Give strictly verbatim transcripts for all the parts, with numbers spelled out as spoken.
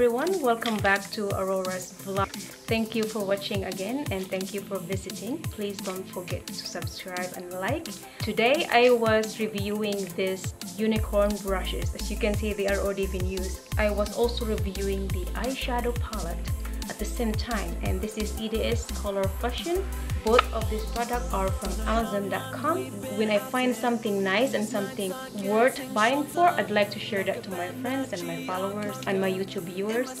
everyone, welcome back to Aurora's vlog. Thank you for watching again, and thank you for visiting. Please don't forget to subscribe and like. Today I was reviewing these unicorn brushes. As you can see, they are already been used. I was also reviewing the eyeshadow palette at the same time, and this is E D S Color Fusion. Both of these products are from Amazon dot com. When I find something nice and something worth buying for, I'd like to share that to my friends and my followers and my YouTube viewers.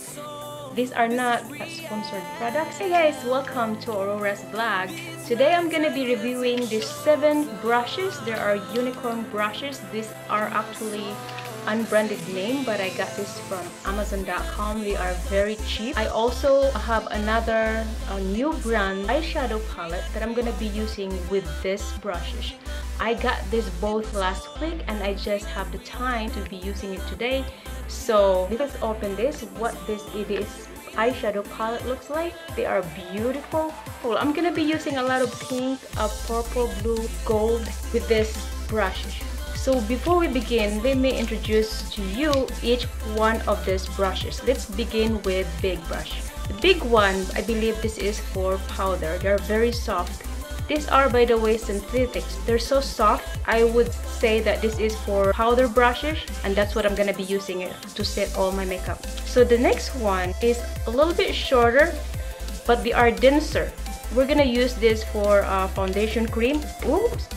These are not sponsored products. Hey guys, welcome to Aurora's vlog. Today I'm gonna be reviewing these seven brushes. There are unicorn brushes. These are actually unbranded name, but I got this from Amazon dot com. They are very cheap. I also have another a new brand eyeshadow palette that I'm gonna be using with these brushes. I got this both last week and I just have the time to be using it today. So let's open this, what this E D S eyeshadow palette looks like. They are beautiful. Well, I'm gonna be using a lot of pink, a purple, blue, gold with this brush. So before we begin, let me introduce to you each one of these brushes. Let's begin with big brush. The big one, I believe this is for powder. They're very soft. These are, by the way, synthetics. They're so soft. I would say that this is for powder brushes, and that's what I'm gonna be using it to set all my makeup. So the next one is a little bit shorter, but they are denser. We're gonna use this for uh, foundation cream. Oops.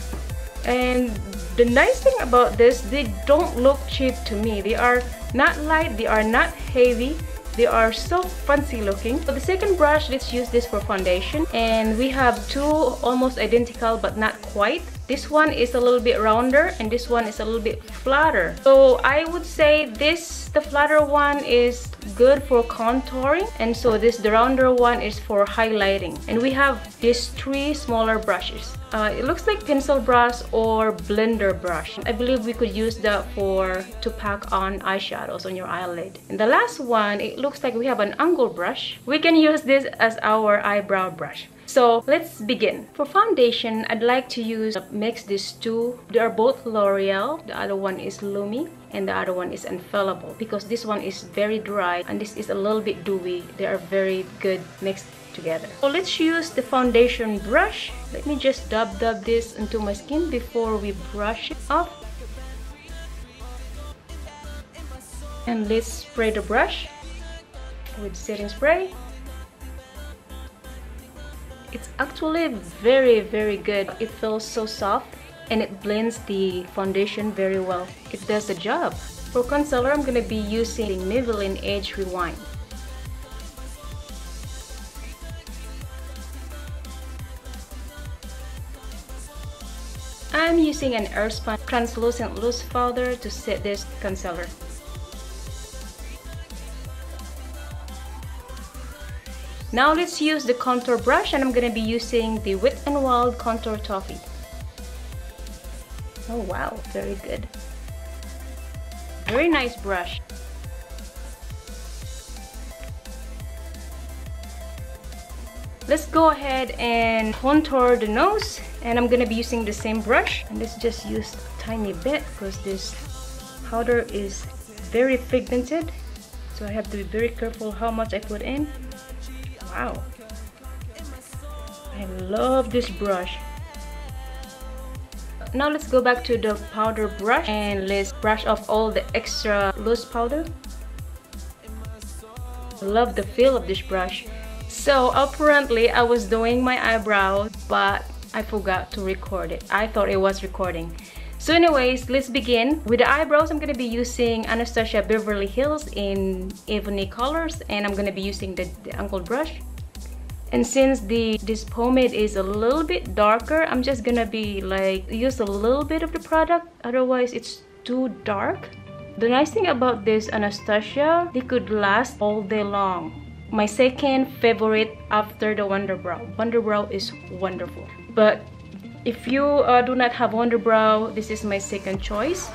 And the nice thing about this, they don't look cheap to me. They are not light, they are not heavy, they are so fancy looking. For the second brush, let's use this for foundation. And we have two almost identical but not quite. This one is a little bit rounder and this one is a little bit flatter. So I would say this, the flatter one is good for contouring, and so this, the rounder one, is for highlighting. And we have these three smaller brushes. Uh, it looks like pencil brush or blender brush. I believe we could use that for to pack on eyeshadows on your eyelid. And the last one, it looks like we have an angle brush. We can use this as our eyebrow brush. So let's begin. For foundation, I'd like to use mix these two. They are both L'Oreal. The other one is Lumi and the other one is Infallible, because this one is very dry and this is a little bit dewy. They are very good mixed together. So let's use the foundation brush. Let me just dab dab this into my skin before we brush it off. And let's spray the brush with setting spray. It's actually very, very good. It feels so soft and it blends the foundation very well. It does the job. For concealer, I'm gonna be using Maybelline Age Rewind. I'm using an Earthspine translucent loose powder to set this concealer. Now let's use the contour brush, and I'm going to be using the Wet n Wild Contour Toffee. Oh wow, very good. Very nice brush. Let's go ahead and contour the nose, and I'm going to be using the same brush. And let's just use a tiny bit because this powder is very pigmented. So I have to be very careful how much I put in. Wow, I love this brush. Now let's go back to the powder brush and let's brush off all the extra loose powder. I love the feel of this brush. So apparently I was doing my eyebrows, but I forgot to record it. I thought it was recording. So anyways, let's begin. With the eyebrows, I'm gonna be using Anastasia Beverly Hills in Ebony Colors, and I'm gonna be using the, the angle brush. And since the this pomade is a little bit darker, I'm just gonna be like, use a little bit of the product, otherwise it's too dark. The nice thing about this Anastasia, they could last all day long. My second favorite after the Wonder Brow. Wonder Brow is wonderful. But if you uh, do not have Wonder Brow, this is my second choice,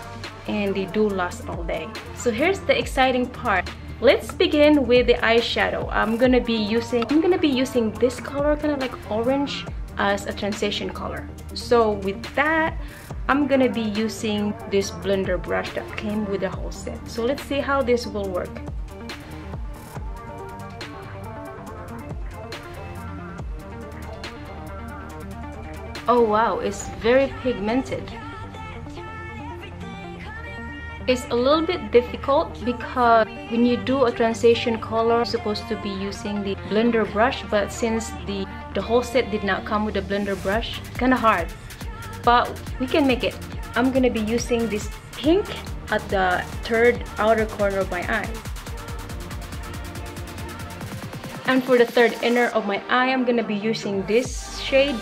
and they do last all day. So here's the exciting part. Let's begin with the eyeshadow. I'm gonna be using I'm gonna be using this color, kind of like orange, as a transition color. So with that, I'm gonna be using this blender brush that came with the whole set. So let's see how this will work. Oh wow, it's very pigmented. It's a little bit difficult because when you do a transition color, you're supposed to be using the blender brush, but since the, the whole set did not come with a blender brush, it's kind of hard. But we can make it. I'm going to be using this pink at the third outer corner of my eye. And for the third inner of my eye, I'm going to be using this shade.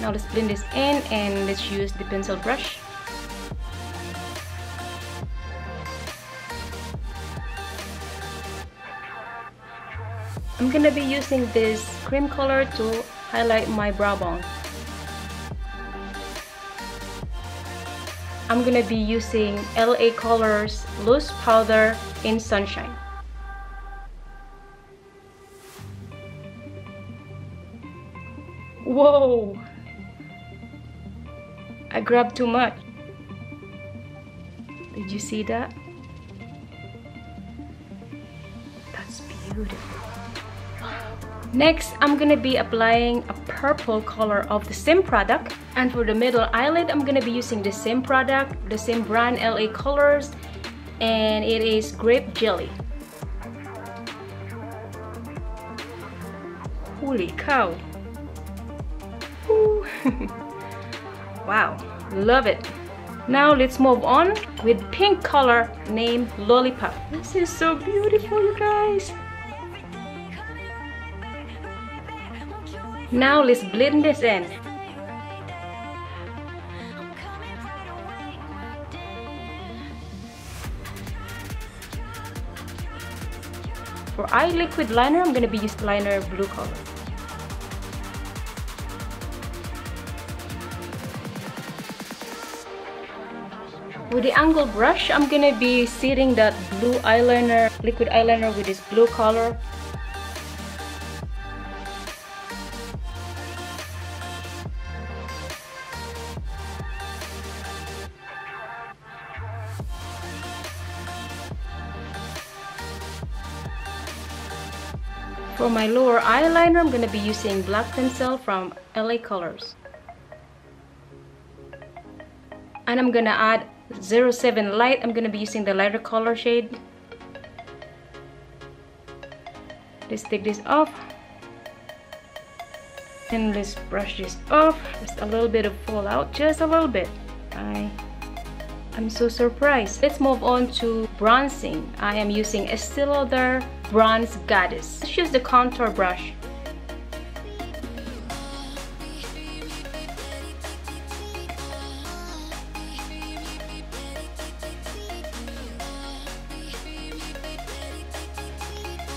Now let's blend this in and let's use the pencil brush. I'm going to be using this cream color to highlight my brow bone. I'm going to be using L A Colors Loose Powder in Sunshine. Whoa! I grabbed too much. Did you see that? That's beautiful. Next, I'm gonna be applying a purple color of the same product, and for the middle eyelid, I'm gonna be using the same product, the same brand, L A Colors, and it is Grape Jelly. Holy cow! Wow, love it. Now let's move on with pink color named Lollipop. This is so beautiful, you guys. Now let's blend this in. For eye liquid liner, I'm going to be using liner blue color. With the angle brush, I'm going to be seating that blue eyeliner, liquid eyeliner with this blue color. For my lower eyeliner, I'm going to be using black pencil from L A Colors. And I'm going to add zero seven Light. I'm going to be using the lighter color shade. Let's take this off. And let's brush this off. Just a little bit of fallout, just a little bit. I, I'm so surprised. Let's move on to bronzing. I am using Estee Lauder Bronze Goddess. Let's use the contour brush.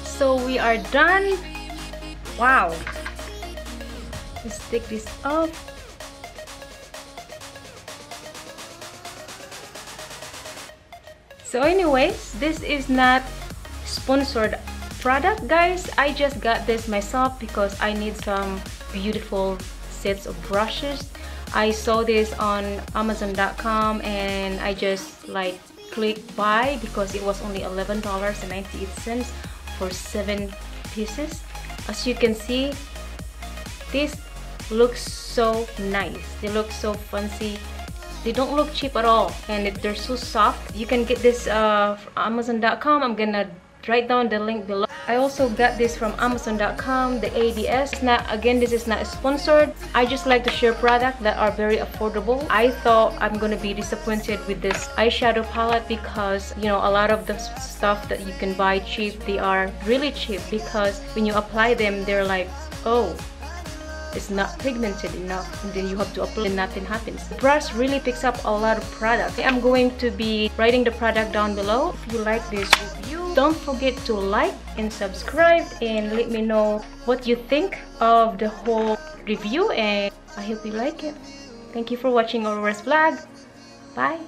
So we are done. Wow. Let's take this off. So anyways, this is not sponsored product, guys. I just got this myself because I need some beautiful sets of brushes. I saw this on Amazon dot com and I just like clicked buy because it was only eleven dollars and ninety-eight cents for seven pieces. As you can see, this looks so nice. They look so fancy. They don't look cheap at all, and they're so soft. You can get this uh, from Amazon dot com. I'm gonna write down the link below. I also got this from Amazon dot com, the A D S. Now, again, this is not sponsored. I just like to share products that are very affordable. I thought I'm gonna be disappointed with this eyeshadow palette because, you know, a lot of the stuff that you can buy cheap, they are really cheap because when you apply them, they're like, oh, it's not pigmented enough, and then you have to apply and nothing happens. The brush really picks up a lot of product. I'm going to be writing the product down below. If you like this review, don't forget to like and subscribe and let me know what you think of the whole review, and I hope you like it. Thank you for watching Aurora's vlog. Bye.